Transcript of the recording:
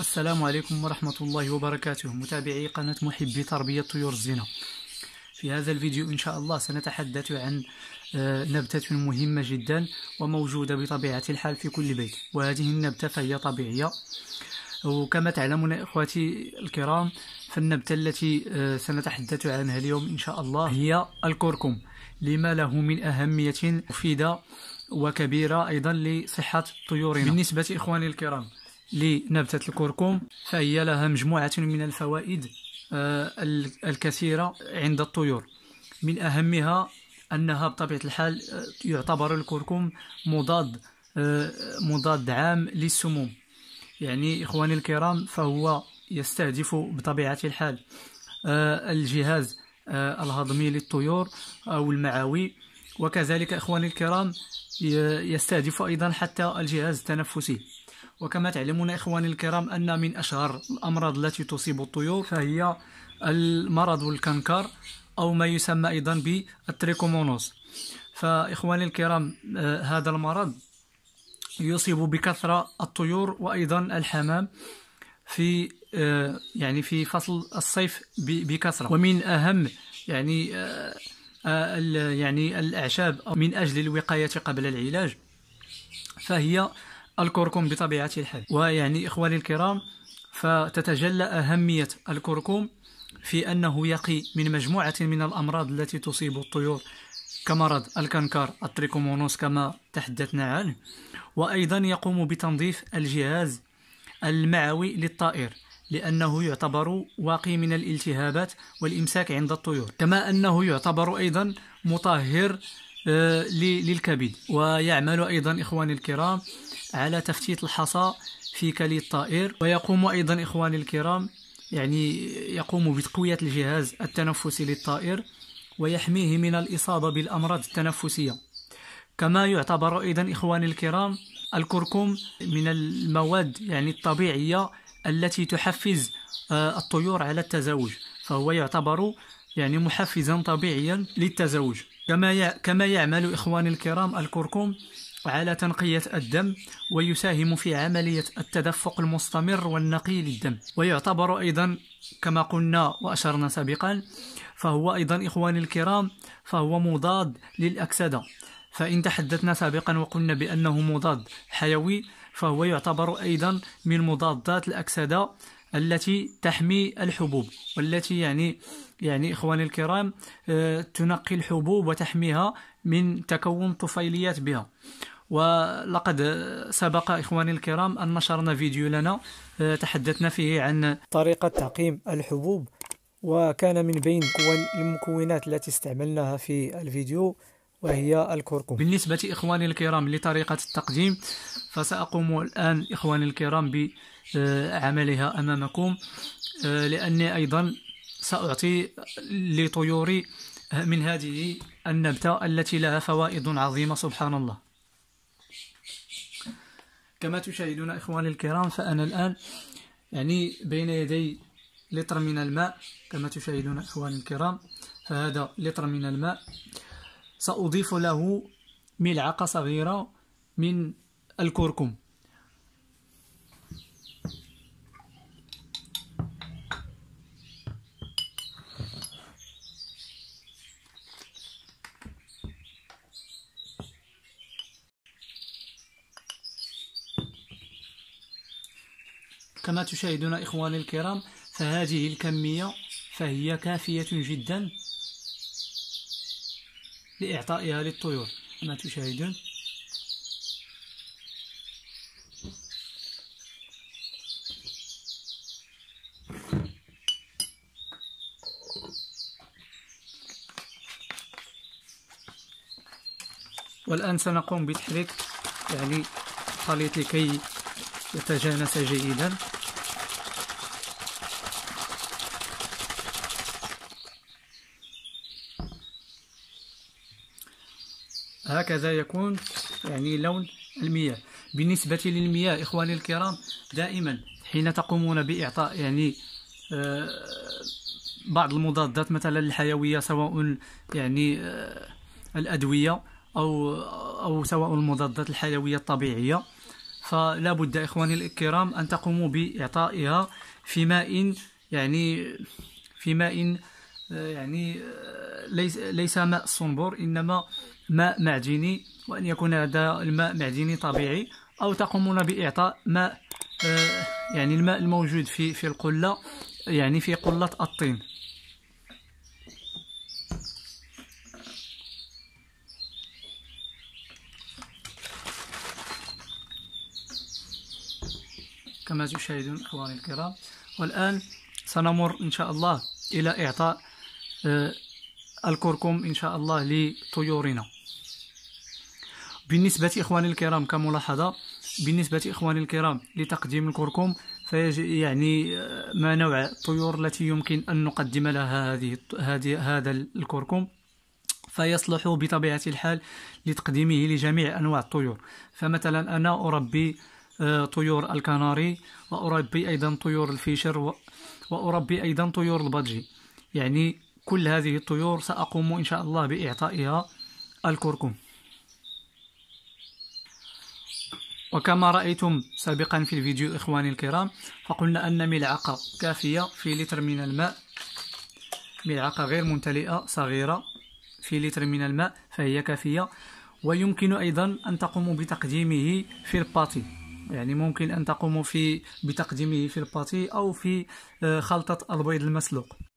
السلام عليكم ورحمة الله وبركاته متابعي قناة محبي تربية طيور الزينة. في هذا الفيديو إن شاء الله سنتحدث عن نبتة مهمة جدا وموجودة بطبيعة الحال في كل بيت، وهذه النبتة فهي طبيعية. وكما تعلمون إخواتي الكرام، فالنبتة التي سنتحدث عنها اليوم إن شاء الله هي الكركم، لما له من أهمية مفيدة وكبيرة أيضا لصحة طيورنا. بالنسبة إخواني الكرام لنبتة الكركم، فهي لها مجموعة من الفوائد الكثيرة عند الطيور، من أهمها أنها بطبيعة الحال يعتبر الكركم مضاد عام للسموم. يعني إخواني الكرام، فهو يستهدف بطبيعة الحال الجهاز الهضمي للطيور أو المعوي، وكذلك إخواني الكرام يستهدف أيضا حتى الجهاز التنفسي. وكما تعلمون إخواني الكرام أن من أشهر الأمراض التي تصيب الطيور فهي المرض الكنكر أو ما يسمى أيضا بالتريكومونوس. فإخواني الكرام، هذا المرض يصيب بكثرة الطيور وأيضا الحمام في في فصل الصيف بكثرة. ومن أهم الأعشاب من أجل الوقاية قبل العلاج فهي الكركم بطبيعة الحال. ويعني إخواني الكرام، فتتجلى أهمية الكركم في أنه يقي من مجموعة من الأمراض التي تصيب الطيور كمرض الكنكر التريكومونوس كما تحدثنا عنه، وأيضا يقوم بتنظيف الجهاز المعوي للطائر، لأنه يعتبر واقي من الالتهابات والإمساك عند الطيور، كما أنه يعتبر أيضا مطهر للكبد. ويعمل أيضا إخواني الكرام على تفتيت الحصى في كلي الطائر، ويقوم أيضا إخواني الكرام يقوم بتقوية الجهاز التنفسي للطائر ويحميه من الإصابة بالأمراض التنفسية. كما يعتبر أيضا إخواني الكرام الكركم من المواد الطبيعية التي تحفز الطيور على التزاوج، فهو يعتبر محفزا طبيعيا للتزاوج. كما يعمل إخواني الكرام الكركم على تنقية الدم ويساهم في عملية التدفق المستمر والنقي للدم، ويعتبر أيضا كما قلنا وأشرنا سابقا، فهو أيضا إخواني الكرام فهو مضاد للأكسدة. فإن تحدثنا سابقا وقلنا بأنه مضاد حيوي، فهو يعتبر أيضا من مضادات الأكسدة التي تحمي الحبوب، والتي إخواني الكرام تنقي الحبوب وتحميها من تكون طفيليات بها. ولقد سبق إخواني الكرام أن نشرنا فيديو لنا تحدثنا فيه عن طريقة تعقيم الحبوب، وكان من بين المكونات التي استعملناها في الفيديو وهي الكركم. بالنسبة إخواني الكرام لطريقة التقديم، فسأقوم الآن إخواني الكرام بعملها أمامكم، لأني أيضا سأعطي لطيوري من هذه النبتة التي لها فوائد عظيمة سبحان الله. كما تشاهدون إخواني الكرام، فأنا الآن بين يدي لتر من الماء. كما تشاهدون إخواني الكرام، فهذا لتر من الماء سأضيف له ملعقة صغيرة من الكركم. كما تشاهدون إخواني الكرام، فهذه الكمية فهي كافية جدا لإعطائها للطيور. كما تشاهدون، والآن سنقوم بتحريك الخليط لكي يتجانس جيدا. هكذا يكون لون المياه. بالنسبة للمياه إخواني الكرام، دائما حين تقومون بإعطاء بعض المضادات مثلا الحيوية، سواء الأدوية أو سواء المضادات الحيوية الطبيعية، فلا بد يا إخواني الكرام أن تقوموا بإعطائها في ماء يعني ليس ماء الصنبور، إنما ماء معدني، وأن يكون هذا الماء معدني طبيعي، أو تقومون بإعطاء ماء يعني الماء الموجود في القلة، يعني في قلة الطين. كما تشاهدون إخواني الكرام، والآن سنمر إن شاء الله إلى إعطاء الكركم إن شاء الله لطيورنا. بالنسبة إخواني الكرام كملاحظة، بالنسبة إخواني الكرام لتقديم الكركم، يعني ما نوع الطيور التي يمكن أن نقدم لها هذا الكركم، فيصلح بطبيعة الحال لتقديمه لجميع أنواع الطيور. فمثلا أنا أربي طيور الكناري، وأربي أيضا طيور الفيشر، وأربي أيضا طيور البادجي. يعني كل هذه الطيور سأقوم إن شاء الله بإعطائها الكركم. وكما رأيتم سابقا في الفيديو إخواني الكرام، فقلنا أن ملعقة كافية في لتر من الماء، ملعقة غير ممتلئة صغيرة في لتر من الماء فهي كافية. ويمكن أيضا أن تقوموا بتقديمه في الباتي، يعني ممكن أن تقوموا بتقديمه في الباتي أو في خلطة البيض المسلوق.